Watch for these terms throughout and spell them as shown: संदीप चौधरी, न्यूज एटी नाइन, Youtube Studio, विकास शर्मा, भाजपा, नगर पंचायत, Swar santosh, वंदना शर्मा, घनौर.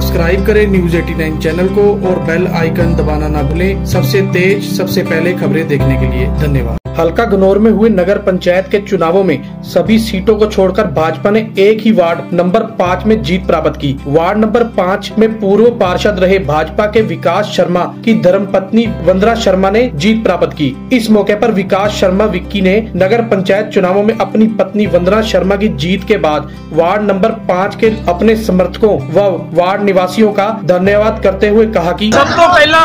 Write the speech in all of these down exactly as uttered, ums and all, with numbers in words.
Subscribe करें न्यूज एटी नाइन channel को और बेल आइकन दबाना ना भूलें। सबसे तेज सबसे पहले खबरें देखने के लिए धन्यवाद। हल्का घनौर में हुए नगर पंचायत के चुनावों में सभी सीटों को छोड़कर भाजपा ने एक ही वार्ड नंबर पाँच में जीत प्राप्त की। वार्ड नंबर पाँच में पूर्व पार्षद रहे भाजपा के विकास शर्मा की धर्मपत्नी वंदना शर्मा ने जीत प्राप्त की। इस मौके पर विकास शर्मा विक्की ने नगर पंचायत चुनावों में अपनी पत्नी वंदना शर्मा की जीत के बाद वार्ड नंबर पाँच के अपने समर्थकों व वार्ड निवासियों का धन्यवाद करते हुए कहा कि सब तो पहला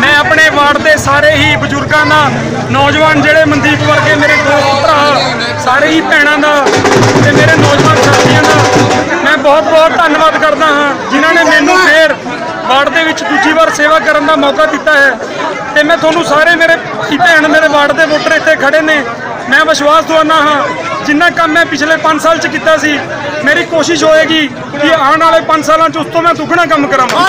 मैं अपने वार्ड के सारे ही बुजुर्गों नौजवान जड़े मनदीप वर्गे मेरे दोस्त भरा सारे ही भैनों का ते मेरे नौजवान साथियों का मैं बहुत बहुत धन्यवाद करता हाँ जिन्होंने मैनू फिर वार्ड के दूजी बार सेवा करने का मौका दिता है। तो मैं थोनू सारे मेरे भैन मेरे वार्ड के वोटर इतने खड़े ने मैं विश्वास दवाना हाँ जिन्ना काम मैं पिछले पाँच साल च किया सी मेरी कोशिश होएगी कि आने वाले पाँच सालों च उस तो मैं दुगना काम करांगा।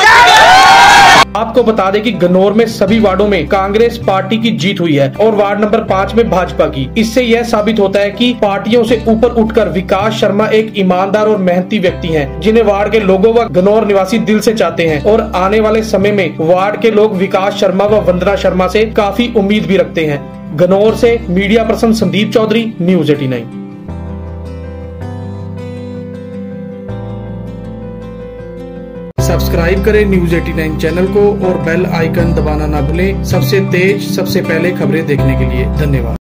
आपको बता दें कि घनौर में सभी वार्डों में कांग्रेस पार्टी की जीत हुई है और वार्ड नंबर पाँच में भाजपा की। इससे यह साबित होता है कि पार्टियों से ऊपर उठकर विकास शर्मा एक ईमानदार और मेहनती व्यक्ति हैं, जिन्हें वार्ड के लोगों व घनौर निवासी दिल से चाहते हैं और आने वाले समय में वार्ड के लोग विकास शर्मा व वंदना शर्मा से काफी उम्मीद भी रखते हैं। घनौर से media person संदीप चौधरी, न्यूज एटी नाइन। Subscribe करें न्यूज एटी नाइन चैनल को और बेल आइकन दबाना ना भूलें। सबसे तेज सबसे पहले खबरें देखने के लिए धन्यवाद।